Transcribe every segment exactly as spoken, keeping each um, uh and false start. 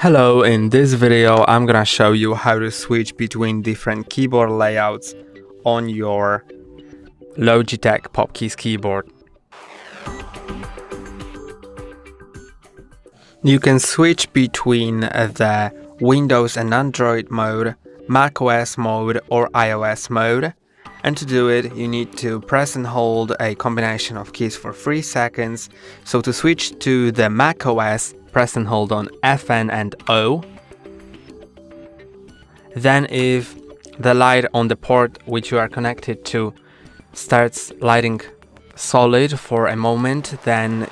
Hello, in this video I'm gonna show you how to switch between different keyboard layouts on your Logitech PopKeys keyboard. You can switch between the Windows and Android mode, macOS mode or iOS mode, and to do it you need to press and hold a combination of keys for three seconds. So to switch to the macOS, press and hold on F N and O. Then if the light on the port which you are connected to starts lighting solid for a moment, then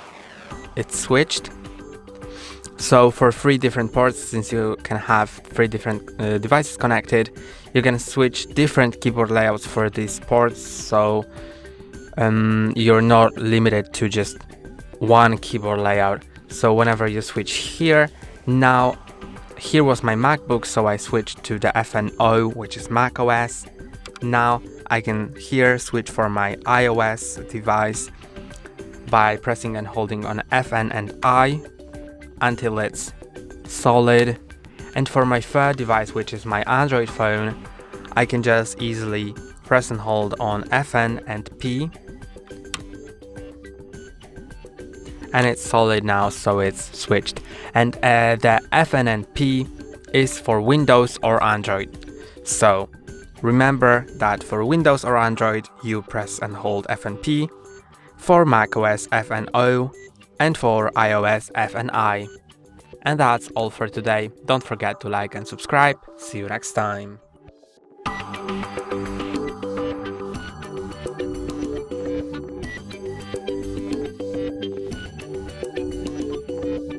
it's switched. So for three different ports, since you can have three different uh, devices connected, you can switch different keyboard layouts for these ports, so um, you're not limited to just one keyboard layout. So whenever you switch here, now here was my MacBook, so I switched to the F N O, which is macOS. Now I can here switch for my iOS device by pressing and holding on F N and I until it's solid. And for my third device, which is my Android phone, I can just easily press and hold on F N and P. And it's solid now, so it's switched. And uh, the F N and P is for Windows or Android. So remember that for Windows or Android, you press and hold F and P. For macOS, F and O. And for iOS, F and I. And that's all for today. Don't forget to like and subscribe. See you next time.